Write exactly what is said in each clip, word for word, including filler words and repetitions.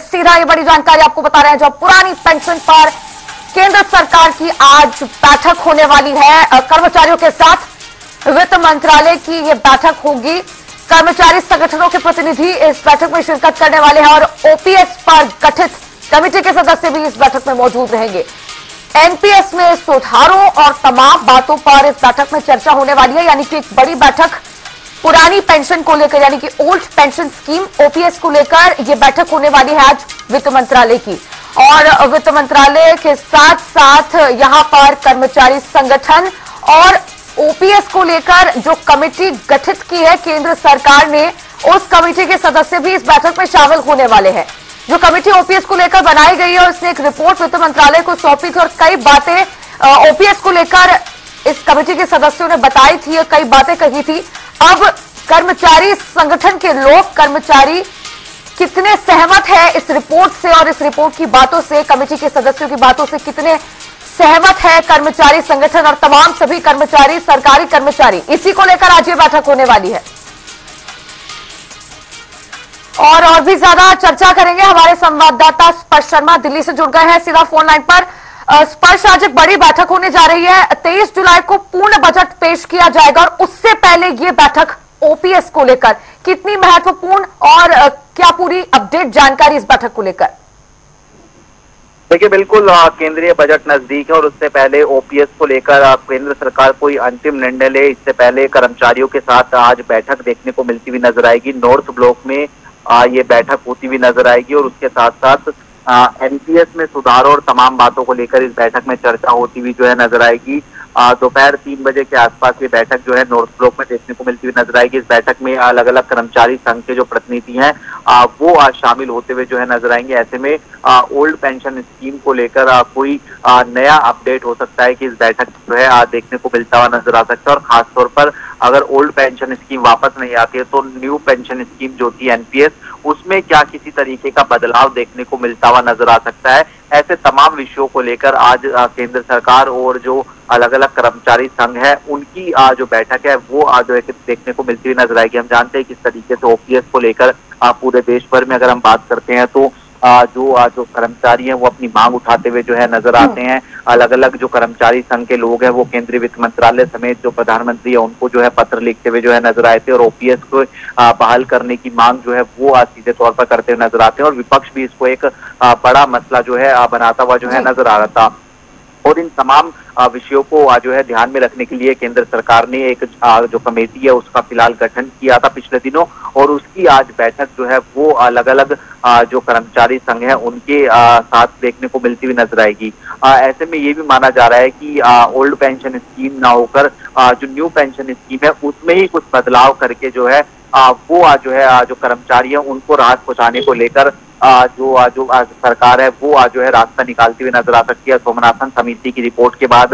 सीधा ये बड़ी जानकारी आपको बता रहे हैं जो पुरानी पेंशन पर केंद्र सरकार की आज बैठक होने वाली है। कर्मचारियों के साथ वित्त मंत्रालय की ये बैठक होगी। कर्मचारी संगठनों के प्रतिनिधि इस बैठक में शिरकत करने वाले हैं और ओ पी एस पर गठित कमेटी के सदस्य भी इस बैठक में मौजूद रहेंगे। एन पी एस में सुधारों और तमाम बातों पर इस बैठक में चर्चा होने वाली है, यानी कि एक बड़ी बैठक पुरानी पेंशन को लेकर, यानी कि old pension scheme O P S को लेकर यह बैठक होने वाली है आज वित्त मंत्रालय की। और वित्त मंत्रालय के साथ साथ यहां पर कर्मचारी संगठन और ओ पी एस को लेकर जो कमेटी गठित की है केंद्र सरकार ने, उस कमेटी के सदस्य भी इस बैठक में शामिल होने वाले हैं। जो कमेटी ओ पी एस को लेकर बनाई गई है और इसने एक रिपोर्ट वित्त मंत्रालय को सौंपी थी और कई बातें ओ पी एस को लेकर इस कमेटी के सदस्यों ने बताई थी और कई बातें कही थी। अब कर्मचारी संगठन के लोग, कर्मचारी कितने सहमत है इस रिपोर्ट से और इस रिपोर्ट की बातों से, कमेटी के सदस्यों की बातों से कितने सहमत है कर्मचारी संगठन और तमाम सभी कर्मचारी, सरकारी कर्मचारी, इसी को लेकर आज ये बैठक होने वाली है। और और भी ज्यादा चर्चा करेंगे। हमारे संवाददाता स्पर्श शर्मा दिल्ली से जुड़ गए हैं सीधा फोन लाइन पर। स्पर्श, आज एक बड़ी बैठक होने जा रही है। तेईस जुलाई को पूर्ण बजट पेश किया जाएगा और उससे पहले ये बैठक ओ पी एस को लेकर कितनी महत्वपूर्ण और क्या पूरी अपडेट जानकारी इस बैठक को लेकर? देखिए, बिल्कुल केंद्रीय बजट नजदीक है और उससे पहले ओ पी एस को लेकर केंद्र सरकार कोई अंतिम निर्णय ले, इससे पहले कर्मचारियों के साथ आज बैठक देखने को मिलती हुई नजर आएगी। नॉर्थ ब्लॉक में ये बैठक होती हुई नजर आएगी और उसके साथ साथ एन पी एस में सुधार और तमाम बातों को लेकर इस बैठक में चर्चा होती हुई जो है नजर आएगी। दोपहर तीन बजे के आसपास ये बैठक जो है नॉर्थ ब्लॉक में देखने को मिलती हुई नजर आएगी। इस बैठक में अलग अलग कर्मचारी संघ के जो प्रतिनिधि हैं वो शामिल होते हुए जो है नजर आएंगे। ऐसे में ओल्ड पेंशन स्कीम को लेकर कोई नया अपडेट हो सकता है कि इस बैठक जो है देखने को मिलता हुआ नजर आ सकता है। और खासतौर पर अगर ओल्ड पेंशन स्कीम वापस नहीं आती है तो न्यू पेंशन स्कीम जो थी एन पी एस, उसमें क्या किसी तरीके का बदलाव देखने को मिलता हुआ नजर आ सकता है। ऐसे तमाम विषयों को लेकर आज केंद्र सरकार और जो अलग अलग कर्मचारी संघ है उनकी आ, जो बैठक है वो आज जो है देखने को मिलती हुई नजर आएगी। हम जानते हैं किस तरीके से ओ पी एस को लेकर पूरे देश भर में अगर हम बात करते हैं तो आ, जो आ, जो कर्मचारी हैं वो अपनी मांग उठाते हुए जो है नजर आते हैं। अलग अलग जो कर्मचारी संघ के लोग हैं वो केंद्रीय वित्त मंत्रालय समेत जो प्रधानमंत्री है उनको जो है पत्र लिखते हुए जो है नजर आए थे और ओ पी एस को आ, बहाल करने की मांग जो है वो आज सीधे तौर पर करते हुए नजर आते हैं। और विपक्ष भी इसको एक आ, बड़ा मसला जो है आ, बनाता हुआ जो है नजर आ रहा था। और इन तमाम विषयों को जो है ध्यान में रखने के लिए केंद्र सरकार ने एक जो कमेटी है उसका फिलहाल गठन किया था पिछले दिनों और उसकी आज बैठक जो है वो अलग अलग जो कर्मचारी संघ है उनके साथ देखने को मिलती हुई नजर आएगी। ऐसे में ये भी माना जा रहा है कि ओल्ड पेंशन स्कीम ना होकर जो न्यू पेंशन स्कीम है उसमें ही कुछ बदलाव करके जो है वो जो है जो कर्मचारी है उनको राहत पहुंचाने को लेकर जो आज जो आज सरकार है वो आज जो है रास्ता निकालती हुई नजर आ सकती है। सोमनाथन समिति की रिपोर्ट के बाद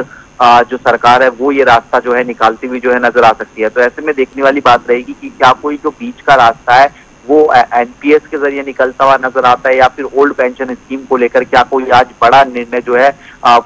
जो सरकार है वो ये रास्ता जो है निकालती हुई जो है नजर आ सकती है। तो ऐसे में देखने वाली बात रहेगी कि क्या कोई जो बीच का रास्ता है वो एन पी एस के जरिए निकलता हुआ नजर आता है या फिर ओल्ड पेंशन स्कीम को लेकर क्या कोई आज बड़ा निर्णय जो है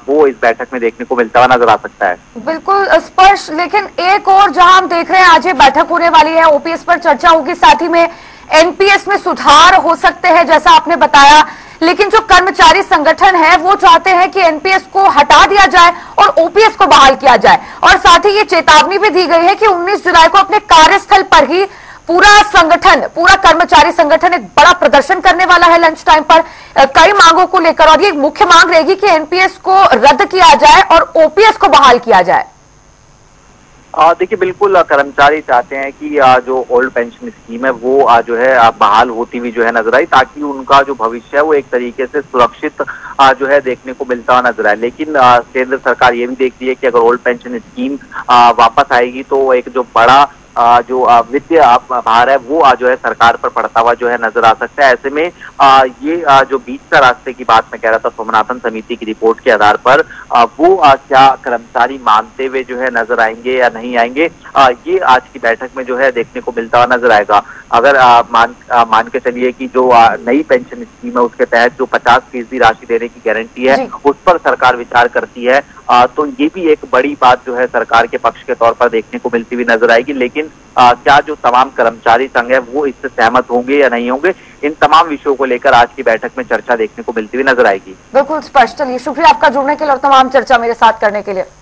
वो इस बैठक में देखने को मिलता हुआ नजर आ सकता है। बिल्कुल स्पर्श, लेकिन एक और जहां हम देख रहे हैं आज ये बैठक होने वाली है, ओ पी एस पर चर्चा होगी, साथ ही में एन पी एस में सुधार हो सकते हैं जैसा आपने बताया, लेकिन जो कर्मचारी संगठन है वो चाहते हैं कि एन पी एस को हटा दिया जाए और ओ पी एस को बहाल किया जाए। और साथ ही ये चेतावनी भी दी गई है कि उन्नीस जुलाई को अपने कार्यस्थल पर ही पूरा संगठन, पूरा कर्मचारी संगठन एक बड़ा प्रदर्शन करने वाला है लंच टाइम पर कई मांगों को लेकर। और ये मुख्य मांग रहेगी कि एन पी एस को रद्द किया जाए और ओ पी एस को बहाल किया जाए। देखिए, बिल्कुल कर्मचारी चाहते हैं कि जो ओल्ड पेंशन स्कीम है वो जो है बहाल होती हुई जो है नजर आई, ताकि उनका जो भविष्य है वो एक तरीके से सुरक्षित जो है देखने को मिलता हुआ नजर आए। लेकिन केंद्र सरकार ये भी देख रही है कि अगर ओल्ड पेंशन स्कीम वापस आएगी तो एक जो बड़ा जो वित्तीय भार है वो जो है सरकार पर पड़ता हुआ जो है नजर आ सकता है। ऐसे में ये जो बीच का रास्ते की बात मैं कह रहा था, सोमनाथन समिति की रिपोर्ट के आधार पर वो क्या कर्मचारी मानते हुए जो है नजर आएंगे या नहीं आएंगे, ये आज की बैठक में जो है देखने को मिलता हुआ नजर आएगा। अगर मान मान के चलिए कि जो नई पेंशन स्कीम है उसके तहत जो पचास फीसदी राशि देने की गारंटी है उस पर सरकार विचार करती है तो ये भी एक बड़ी बात जो है सरकार के पक्ष के तौर पर देखने को मिलती हुई नजर आएगी। लेकिन लेकिन आ, क्या जो तमाम कर्मचारी संघ है वो इससे सहमत होंगे या नहीं होंगे, इन तमाम विषयों को लेकर आज की बैठक में चर्चा देखने को मिलती हुई नजर आएगी। बिल्कुल स्पष्ट। चलिए, शुक्रिया आपका जुड़ने के लिए और तमाम चर्चा मेरे साथ करने के लिए।